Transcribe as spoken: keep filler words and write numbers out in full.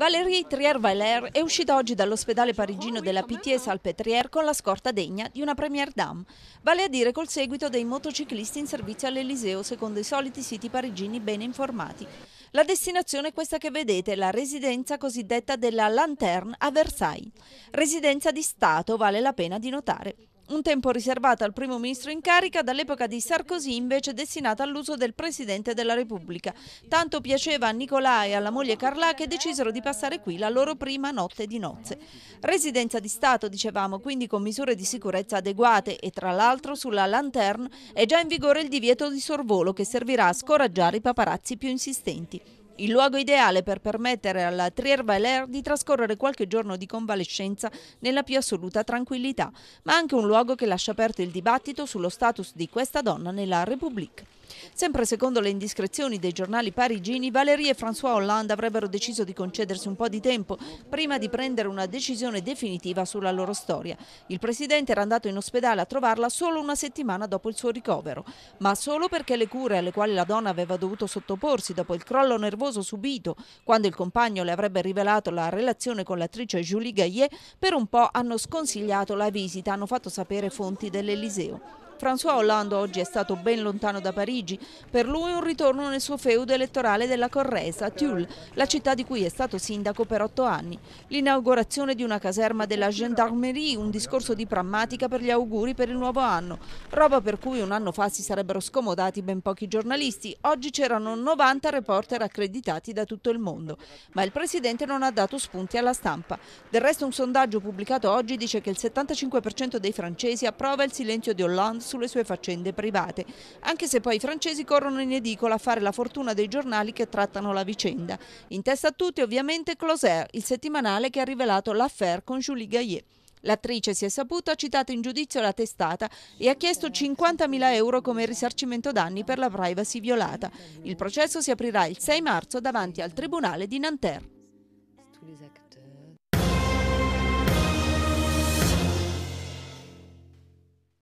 Valérie Trierweiler è uscita oggi dall'ospedale parigino della Pitié-Salpêtrière con la scorta degna di una première dame, vale a dire col seguito dei motociclisti in servizio all'Eliseo secondo i soliti siti parigini ben informati. La destinazione è questa che vedete, la residenza cosiddetta della Lanterne a Versailles. Residenza di Stato, vale la pena di notare. Un tempo riservata al primo ministro in carica, dall'epoca di Sarkozy invece destinata all'uso del Presidente della Repubblica. Tanto piaceva a Nicolas e alla moglie Carla che decisero di passare qui la loro prima notte di nozze. Residenza di Stato, dicevamo, quindi con misure di sicurezza adeguate e tra l'altro sulla Lanterne è già in vigore il divieto di sorvolo che servirà a scoraggiare i paparazzi più insistenti. Il luogo ideale per permettere alla Trierweiler di trascorrere qualche giorno di convalescenza nella più assoluta tranquillità, ma anche un luogo che lascia aperto il dibattito sullo status di questa donna nella Repubblica. Sempre secondo le indiscrezioni dei giornali parigini, Valérie e François Hollande avrebbero deciso di concedersi un po' di tempo prima di prendere una decisione definitiva sulla loro storia. Il presidente era andato in ospedale a trovarla solo una settimana dopo il suo ricovero, ma solo perché le cure alle quali la donna aveva dovuto sottoporsi dopo il crollo nervoso subito, quando il compagno le avrebbe rivelato la relazione con l'attrice Julie Gayet, per un po' hanno sconsigliato la visita, hanno fatto sapere fonti dell'Eliseo. François Hollande oggi è stato ben lontano da Parigi, per lui un ritorno nel suo feudo elettorale della Corrèze, a Tulle, la città di cui è stato sindaco per otto anni. L'inaugurazione di una caserma della Gendarmerie, un discorso di prammatica per gli auguri per il nuovo anno, roba per cui un anno fa si sarebbero scomodati ben pochi giornalisti, oggi c'erano novanta reporter accreditati da tutto il mondo. Ma il presidente non ha dato spunti alla stampa. Del resto un sondaggio pubblicato oggi dice che il settantacinque per cento dei francesi approva il silenzio di Hollande sulle sue faccende private, anche se poi i francesi corrono in edicola a fare la fortuna dei giornali che trattano la vicenda. In testa a tutti ovviamente Closer, il settimanale che ha rivelato l'affaire con Julie Gayet. L'attrice, si è saputo, ha citato in giudizio la testata e ha chiesto cinquantamila euro come risarcimento danni per la privacy violata. Il processo si aprirà il sei marzo davanti al tribunale di Nanterre.